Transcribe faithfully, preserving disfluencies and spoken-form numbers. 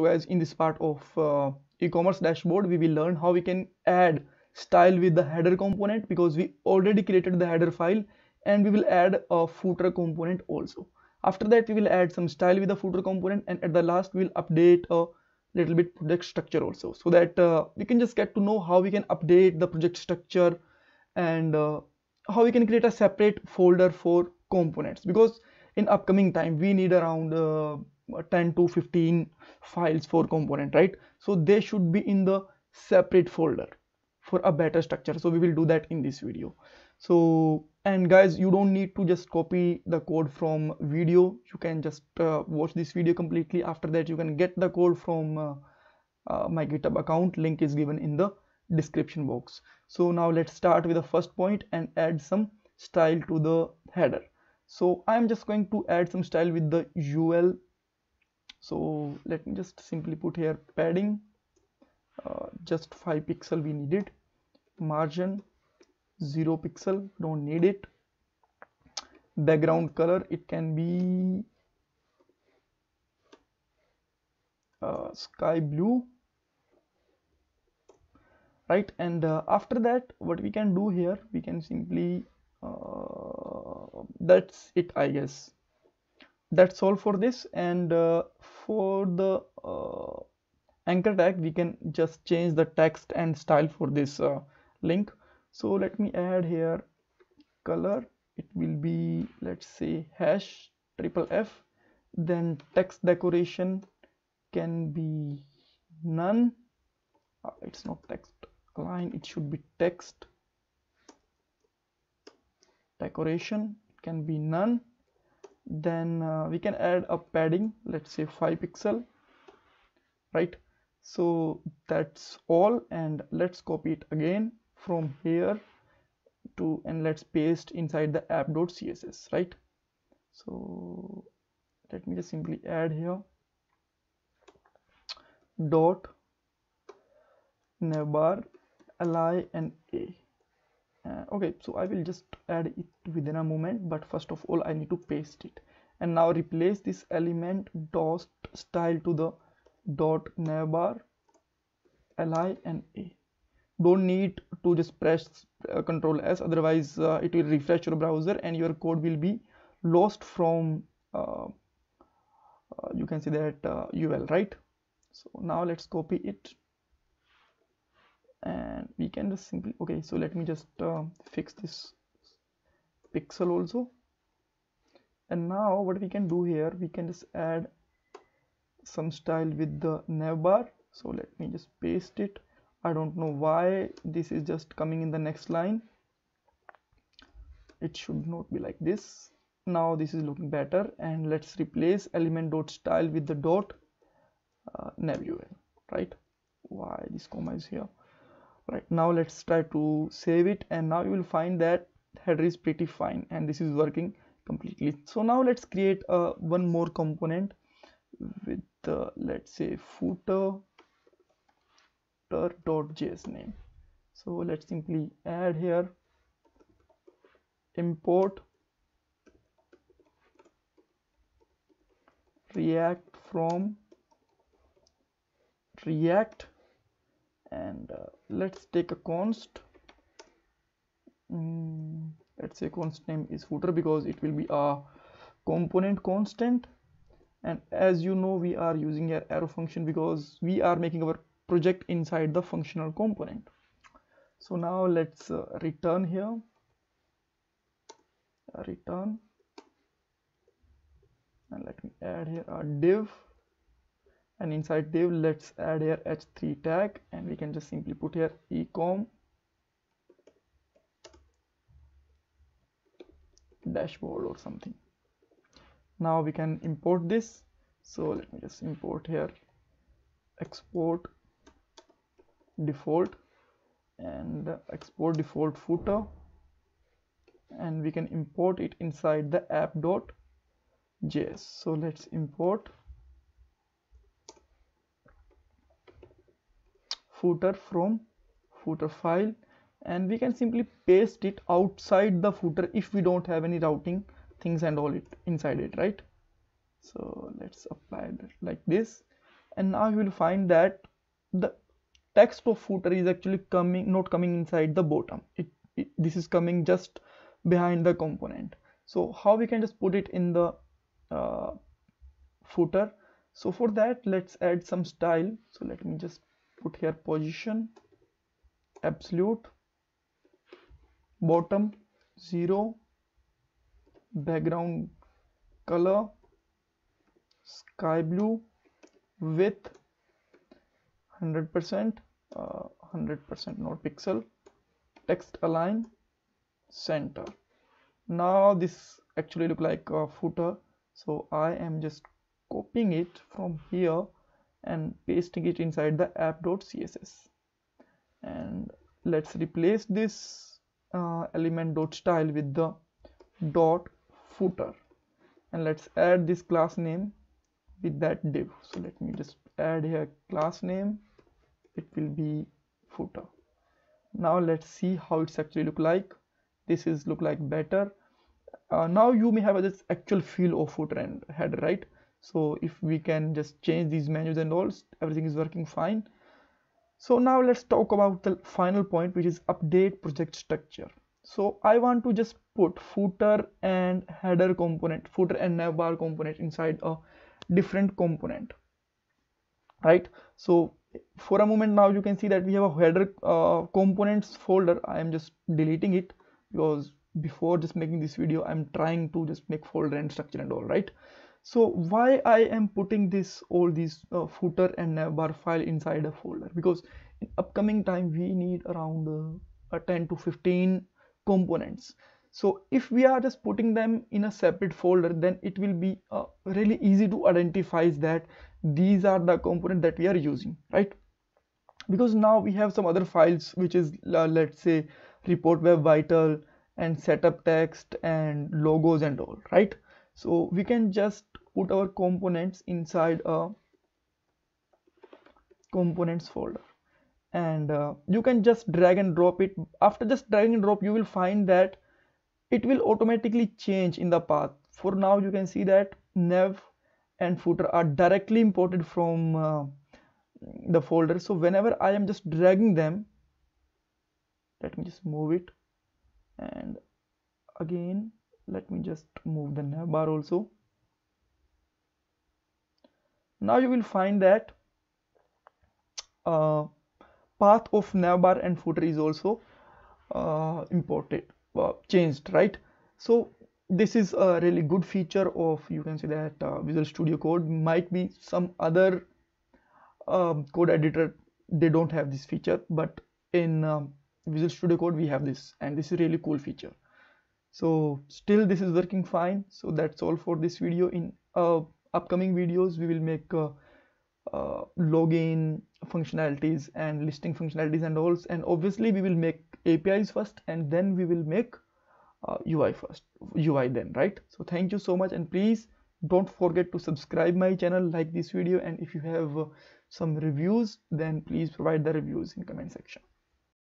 So as in this part of uh, e-commerce dashboard, we will learn how we can add style with the header component, because we already created the header file, and we will add a footer component also. After that, we will add some style with the footer component, and at the last we will update a little bit project structure also, so that uh, we can just get to know how we can update the project structure, and uh, how we can create a separate folder for components, because in upcoming time we need around uh, ten to fifteen files for component, right? So they should be in the separate folder for a better structure. So we will do that in this video. So, and guys, you don't need to just copy the code from video. You can just uh, watch this video completely. After that, you can get the code from uh, uh, my GitHub account. Link is given in the description box. So now let's start with the first point and add some style to the header. So I'm just going to add some style with the U L. So let me just simply put here padding, uh, just five pixel we need it, margin zero pixel, don't need it. Background color, it can be uh, sky blue, right? And uh, after that, what we can do here, we can simply uh, that's it, I guess. That's all for this. And uh, for the uh, anchor tag, we can just change the text and style for this uh, link. So let me add here color, it will be, let's say, hash triple F, then text decoration can be none, uh, it's not text line, it should be text decoration, it can be none. Then uh, we can add a padding, let's say five pixel, right? So that's all. And let's copy it again from here to, and let's paste inside the app.css, right? So let me just simply add here dot navbar li and a. Uh, okay, so I will just add it within a moment, but first of all I need to paste it. And now replace this element dot style to the dot navbar li and a. Don't need to just press uh, Control S, otherwise uh, it will refresh your browser and your code will be lost from uh, uh, you can see that uh, U L, right? So now let's copy it. And we can just simply, okay, so let me just uh, fix this pixel also. And now what we can do here, we can just add some style with the navbar. So let me just paste it. I don't know why this is just coming in the next line. It should not be like this. Now this is looking better. And let's replace element dot style with the dot uh, nav U L, right? Why this comma is here? Right, now let's try to save it, and now you will find that header is pretty fine and this is working completely. So now let's create uh, one more component with uh, let's say footer dot J S name. So let's simply add here import React from React, and uh, let's take a const, mm, let's say const name is footer, because it will be a component constant. And as you know, we are using our arrow function because we are making our project inside the functional component. So now let's uh, return here, return, and let me add here a div. And inside div, let's add here h three tag, and we can just simply put here ecom dashboard or something. Now we can import this. So let me just import here export default, and export default footer, and we can import it inside the app dot J S. So let's import footer from footer file, and we can simply paste it outside the footer if we don't have any routing things and all it inside it, right? So let's apply that like this. and now you will find that the text of footer is actually coming not coming inside the bottom. It, it this is coming just behind the component. So how we can just put it in the uh, footer? So for that, let's add some style. So let me just put here position absolute, bottom zero, background color sky blue, width one hundred percent, uh, one hundred percent not pixel, text align, center. Now this actually look like a footer, so I am just copying it from here and pasting it inside the app.css, and let's replace this uh, element.style with the dot footer, and let's add this class name with that div. So let me just add here class name, it will be footer. Now let's see how it's actually look like. This is look like better. Uh, now you may have this actual feel of footer and header, right? So if we can just change these menus and all, everything is working fine. So now let's talk about the final point, which is update project structure. So I want to just put footer and header component, footer and navbar component inside a different component, right? So for a moment now you can see that we have a header uh, components folder. I am just deleting it because before just making this video I'm trying to just make folder and structure and all, right? So why I am putting this all these uh, footer and navbar file inside a folder? Because in upcoming time we need around uh, ten to fifteen components. So if we are just putting them in a separate folder, then it will be uh, really easy to identify that these are the component that we are using, right? Because now we have some other files which is uh, let's say report web vital and setup text and logos and all, right? So we can just put our components inside a components folder, and uh, you can just drag and drop it. After just drag and drop, you will find that it will automatically change in the path. For now you can see that nav and footer are directly imported from uh, the folder. So whenever I am just dragging them, let me just move it, and again let me just move the navbar also. Now you will find that uh, path of navbar and footer is also uh, imported, uh, changed, right? So this is a really good feature of, you can say that uh, Visual Studio Code. Might be some other uh, code editor they don't have this feature, but in um, Visual Studio Code we have this, and this is a really cool feature. So still this is working fine. So that's all for this video. In uh, upcoming videos we will make uh, uh, login functionalities and listing functionalities and all, and obviously we will make A P Is first, and then we will make uh, U I first, U I then, right? So thank you so much, and please don't forget to subscribe my channel, like this video, and if you have uh, some reviews, then please provide the reviews in comment section.